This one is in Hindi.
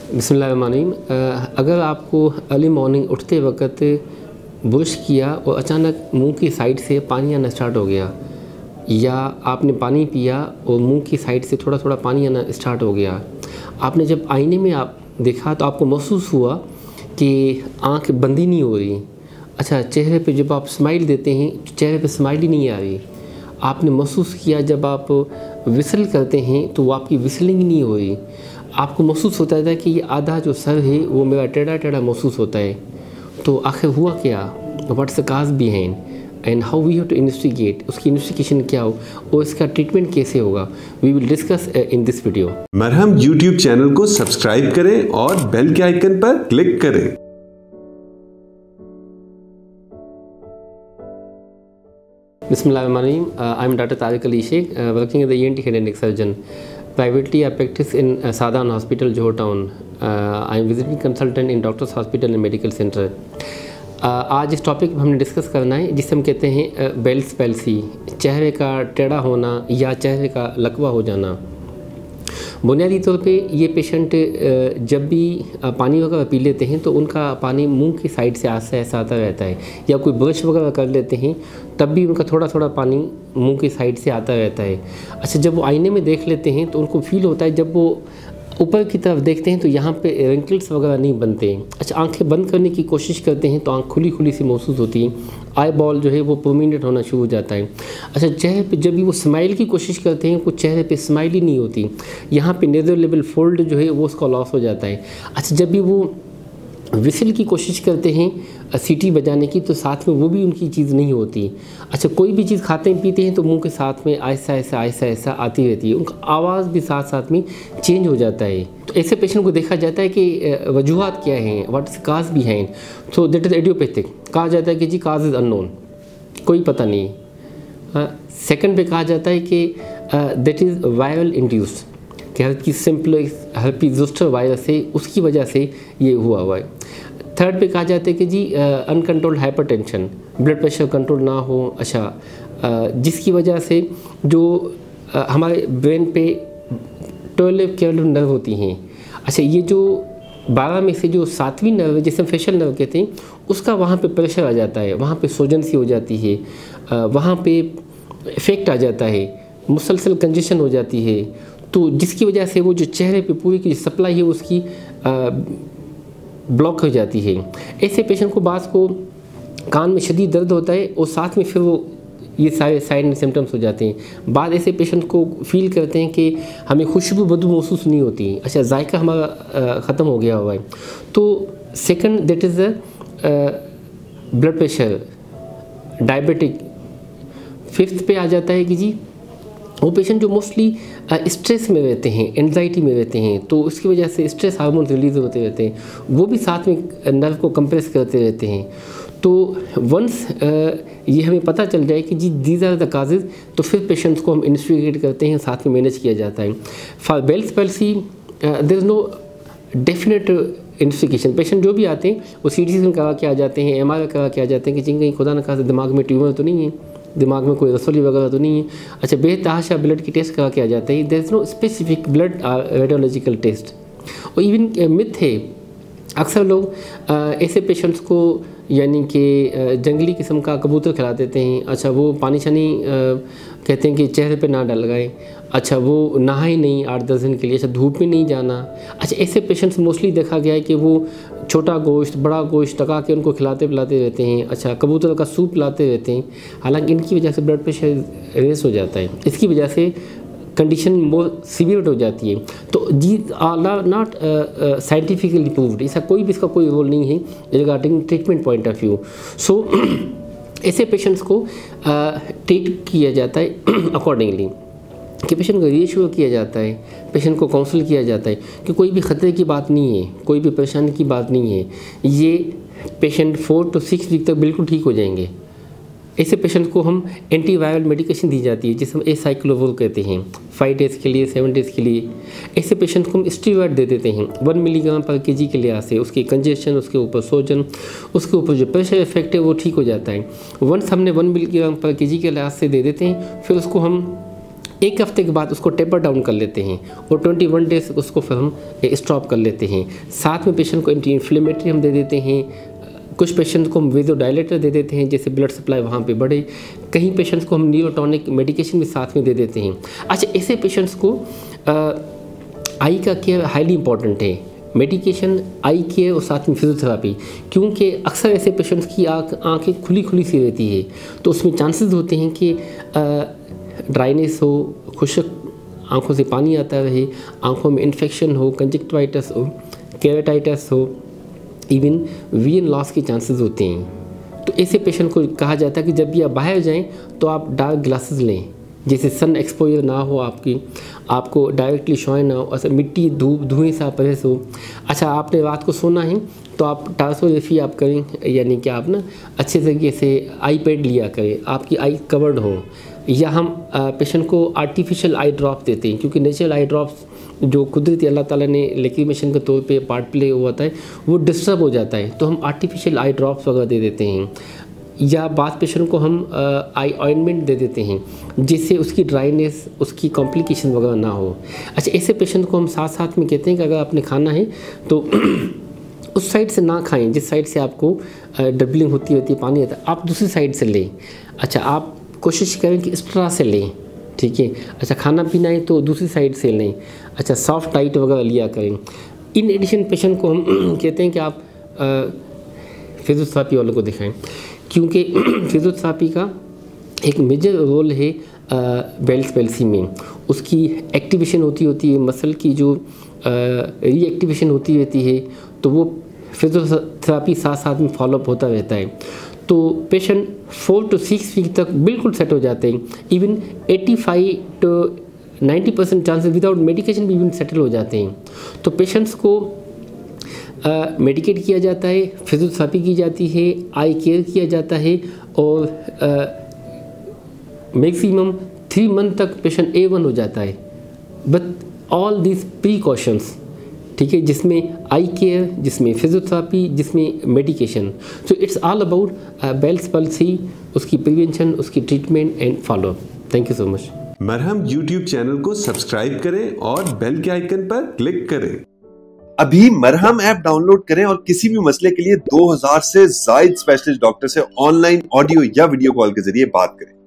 बिस्मिल्लाहिर्रहमानिर्रहीम। अगर आपको अर्ली मॉर्निंग उठते वक्त ब्रश किया और अचानक मुंह की साइड से पानी आना स्टार्ट हो गया, या आपने पानी पिया और मुंह की साइड से थोड़ा थोड़ा पानी आना स्टार्ट हो गया, आपने जब आईने में आप देखा तो आपको महसूस हुआ कि आँख बंदी नहीं हो रही। अच्छा, चेहरे पे जब आप स्माइल देते हैं चेहरे पे स्माइल ही नहीं आ रही। आपने महसूस किया जब आप विसल करते हैं तो वो आपकी विसलिंग नहीं हो रही। आपको महसूस होता था कि ये आधा जो सर है वो मेरा टेढ़ा टेढ़ा महसूस होता है। तो आखिर हुआ क्या, what's the cause behind and how we have to investigate, उसकी इन्वेस्टिगेशन क्या हो और इसका ट्रीटमेंट कैसे होगा, we will discuss in this video. Marham YouTube channel को सब्सक्राइब करें और बेल के आइकन पर क्लिक करें। Bismillahirrahmanirrahim. I am Dr. Tariq Ali Sheikh, working as the ENT head and neck surgeon. Privately, I practice in Sadan Hospital, Johor Town. I am visiting consultant in Doctors Hospital and Medical Center. आज इस टॉपिक हमने डिस्कस करना है जिसे हम कहते हैं बेल्स पैल्सी, चेहरे का टेढ़ा होना या चेहरे का लकवा हो जाना। बुनियादी तौर पे ये पेशेंट जब भी पानी वगैरह पी लेते हैं तो उनका पानी मुंह की साइड से आस्ता आस्ता आता रहता है, या कोई ब्रश वगैरह कर लेते हैं तब भी उनका थोड़ा थोड़ा पानी मुंह की साइड से आता रहता है। अच्छा, जब वो आईने में देख लेते हैं तो उनको फील होता है, जब वो ऊपर की तरफ देखते हैं तो यहाँ पे रिंकल्स वगैरह नहीं बनते हैं। अच्छा, आंखें बंद करने की कोशिश करते हैं तो आंख खुली खुली सी महसूस होती है, आई बॉल जो है वो प्रोमिनेंट होना शुरू हो जाता है। अच्छा, चेहरे पे जब भी वो स्माइल की कोशिश करते हैं कुछ चेहरे पे स्माइल ही नहीं होती, यहाँ पे नेजल लेवल फोल्ड जो है वो उसका लॉस हो जाता है। अच्छा, जब भी वो विसल की कोशिश करते हैं सीटी बजाने की तो साथ में वो भी उनकी चीज़ नहीं होती। अच्छा, कोई भी चीज़ खाते हैं पीते हैं तो मुंह के साथ में आहिस्ता आहिस्ता आती रहती है, उनका आवाज़ भी साथ साथ में चेंज हो जाता है। तो ऐसे पेशेंट को देखा जाता है कि वजूहत क्या हैं, what is cause behind. So that is idiopathic, कहा जाता है कि जी काज इज़ अननोन, कोई पता नहीं। सेकेंड पे कहा जाता है कि दैट इज़ वायरल इंड्यूस्ड, कि herpes simplex herpes zoster virus है उसकी वजह से ये हुआ है। थर्ड पे कहा जाता है कि जी uncontrolled hypertension, blood pressure control ना हो। अच्छा, जिसकी वजह से जो हमारे ब्रेन पे 12 नर्व होती हैं। अच्छा, ये जो 12 में से जो 7वीं नर्व है जिसे फेशियल नर्व कहते हैं उसका वहाँ पे प्रेशर आ जाता है, वहाँ पे सोजनसी हो जाती है, वहाँ पे इफेक्ट आ जाता है, मुसलसल कंजेशन हो जाती है। तो जिसकी वजह से वो जो चेहरे पे पूरी की सप्लाई है उसकी ब्लॉक हो जाती है। ऐसे पेशेंट को बात को कान में शदीद दर्द होता है और साथ में फिर वो ये सारे साइड में सिम्टम्स हो जाते हैं। बाद ऐसे पेशेंट को फील करते हैं कि हमें खुशबू बदबू महसूस नहीं होती। अच्छा, जायका हमारा ख़त्म हो गया हुआ है। तो second that is blood pressure diabetic. Fifth पे आ जाता है कि जी वो पेशेंट जो मोस्टली स्ट्रेस में रहते हैं, एनजाइटी में रहते हैं, तो उसकी वजह से स्ट्रेस हार्मोन रिलीज़ होते रहते हैं, वो भी साथ में नर्व को कंप्रेस करते रहते हैं। तो वंस ये हमें पता चल जाए कि जी दीज आर द काजेज़, तो फिर पेशेंट्स को हम इन्वेस्टिगेट करते हैं, साथ में मैनेज किया जाता है। For Bell's palsy there is no definite investigation. Patient जो भी आते हैं वो सी टी स्कैन करा के आ जाते हैं, एमआरआई करा के आ जाते हैं कि जी कहीं खुदा न खासा दिमाग में ट्यूमर तो नहीं है, दिमाग में कोई रसौली वगैरह तो नहीं है। अच्छा, बेतहाशा ब्लड की टेस्ट करा के आ जाते हैं, there is no specific blood radiological test. और इवन मिथ है, अक्सर लोग ऐसे पेशेंट्स को यानी कि जंगली किस्म का कबूतर खिला देते हैं। अच्छा, वो पानी छानी कहते हैं कि चेहरे पे ना डलगाएं। अच्छा, वो नहाए नहीं 8-10 दिन के लिए। अच्छा, धूप में नहीं जाना। अच्छा, ऐसे पेशेंट्स मोस्टली देखा गया है कि वो छोटा गोश्त बड़ा गोश्त टका के उनको खिलाते पिलाते रहते हैं। अच्छा, कबूतर का सूप लाते रहते हैं। हालांकि इनकी वजह से ब्लड प्रेशर रेस हो जाता है, इसकी वजह से कंडीशन मोर सीवियर हो जाती है। तो these are not scientifically proved, ऐसा कोई भी इसका कोई रोल नहीं है regarding treatment point of view. So ऐसे पेशेंट्स को ट्रीट किया जाता है अकॉर्डिंगली, कि पेशेंट को रीश्योर किया जाता है, पेशेंट को काउंसिल किया जाता है कि कोई भी ख़तरे की बात नहीं है, कोई भी परेशानी की बात नहीं है, ये पेशेंट 4 से 6 वीक तक बिल्कुल ठीक हो जाएंगे। ऐसे पेशेंट को हम एंटीवायरल मेडिकेशन दी जाती है जिसे हम एसाइक्लोविर कहते हैं, 5 डेज़ के लिए, 7 डेज़ के लिए। ऐसे पेशेंट को हम स्टीरॉयड दे देते हैं 1 mg/kg के लिहाज से, उसके कंजेशन, उसके ऊपर सोजन, उसके ऊपर जो प्रेशर इफेक्ट है वो ठीक हो जाता है। वंस हमने 1 mg/kg के लिहाज से दे देते हैं, फिर उसको हम एक हफ्ते के बाद उसको टेपर डाउन कर लेते हैं और 21 डेज उसको फिर हम स्टॉप कर लेते हैं। साथ में पेशेंट को एंटी इन्फ्लेमेटरी हम दे देते हैं, कुछ पेशेंट्स को हम वेसोडाइलेटर दे देते हैं जैसे ब्लड सप्लाई वहाँ पे बढ़े, कहीं पेशेंट्स को हम न्यूरोटॉनिक मेडिकेशन भी साथ में दे देते हैं। अच्छा, ऐसे पेशेंट्स को आई का केयर हाईली इंपॉर्टेंट है, मेडिकेशन, आई केयर और साथ में फिजियोथेरापी, क्योंकि अक्सर ऐसे पेशेंट्स की आँखें खुली खुली सी रहती है तो उसमें चांसेस होते हैं कि ड्राइनेस हो, खुशक आँखों से पानी आता रहे, आँखों में इन्फेक्शन हो, कंजक्टिवाइटिस हो, केराटाइटिस हो, इवन वीन लॉस के चांसेस होते हैं। तो ऐसे पेशेंट को कहा जाता है कि जब भी आप बाहर जाएं तो आप डार्क ग्लासेस लें, जैसे सन एक्सपोजर ना हो, आपको डायरेक्टली शॉय ना हो, और मिट्टी धूप धुएँ से आप परहेज हो। अच्छा, आपने रात को सोना है तो आप टार्सोग्राफी आप करें, यानी कि आप ना अच्छे तरीके से आई पैड लिया करें, आपकी आई कवर्ड हो, या हम पेशेंट को आर्टिफिशियल आई ड्रॉप देते हैं, क्योंकि नेचुरल आई ड्रॉप्स जो कुदरती अल्लाह ताला ने लेक्रीमेशन के तौर पे पार्ट प्ले हुआ था वो डिस्टर्ब हो जाता है, तो हम आर्टिफिशियल आई ड्रॉप्स वगैरह दे देते हैं, या बाद पेशेंट को हम आई ऑइंटमेंट दे देते हैं जिससे उसकी ड्राइनेस, उसकी कॉम्प्लिकेशन वगैरह ना हो। अच्छा, ऐसे पेशेंट को हम साथ साथ में कहते हैं कि अगर आपने खाना है तो उस साइड से ना खाएं जिस साइड से आपको डबलिंग होती होती है, पानी आता है, आप दूसरी साइड से लें। अच्छा, आप कोशिश करें कि इस तरह से लें, ठीक है। अच्छा, खाना पीना है तो दूसरी साइड से लें। अच्छा, सॉफ्ट टाइट वगैरह लिया करें। इन एडिशन पेशेंट को हम कहते हैं कि आप फिजियोथेरापी वालों को दिखाएं, क्योंकि फिजियोथेरापी का एक मेजर रोल है बेल्स पैल्सी में। उसकी एक्टिवेशन होती है मसल की जो रीएक्टिवेशन होती रहती है, तो वो फिजियोथेरापी साथ साथ में फॉलोअप होता रहता है। तो पेशेंट 4 to 6 वीक तक बिल्कुल सेट हो जाते हैं, even 85 to 90% chances without medication भी इवन सेटल हो जाते हैं। तो पेशेंट्स को मेडिकेट किया जाता है, फिजियोथेरापी की जाती है, आई केयर किया जाता है, और मैक्सिमम 3 मंथ तक पेशेंट A1 हो जाता है बट ऑल दिस प्रीकॉशंस, ठीक है, जिसमें आई केयर, जिसमें फिजियोथेरापी, जिसमें medication. So it's all about Bell's palsy, उसकी प्रिवेंशन, उसकी treatment and follow up. Thank you so much. Marham YouTube channel को सब्सक्राइब करें और बेल के आइकन पर क्लिक करें। अभी मरहम ऐप डाउनलोड करें और किसी भी मसले के लिए 2000 से ज्यादा स्पेशलिस्ट डॉक्टर से ऑनलाइन ऑडियो या वीडियो कॉल के जरिए बात करें।